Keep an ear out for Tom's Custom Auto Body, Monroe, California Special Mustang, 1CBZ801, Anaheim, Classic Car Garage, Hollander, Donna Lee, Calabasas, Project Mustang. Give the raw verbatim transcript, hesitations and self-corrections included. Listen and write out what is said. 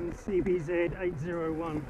one C B Z eight zero one.